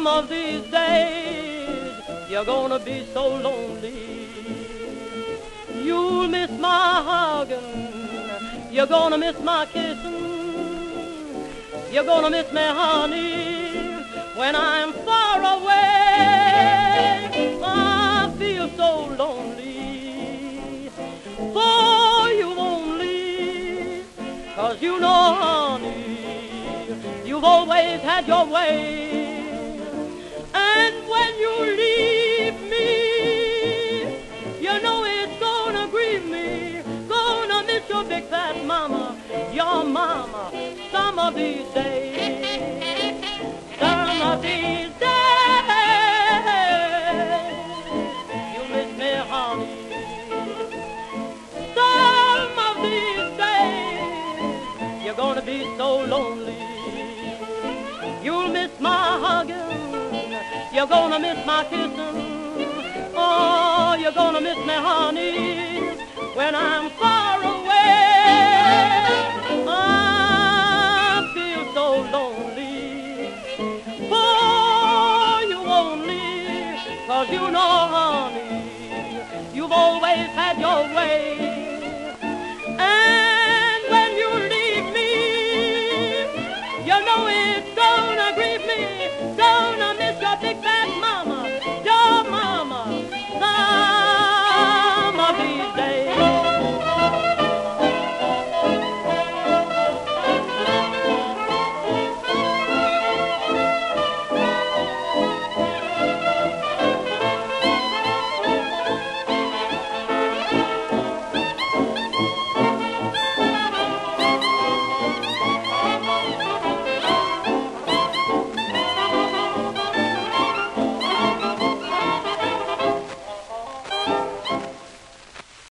Some of these days you're gonna be so lonely. You'll miss my hugging, you're gonna miss my kissing, you're gonna miss me, honey, when I'm far away. I feel so lonely for you only, 'cause you know, honey, you've always had your way. And when you leave me, you know it's gonna grieve me, gonna miss your big fat mama, your mama, some of these days, some of these days, you miss me, honey, some of these days, you're gonna be so lonely, you'll miss my hugging. You're gonna miss my kissing, oh, you're gonna miss me, honey, when I'm far away. I feel so lonely for you only, 'cause you know, honey, you've always had your way.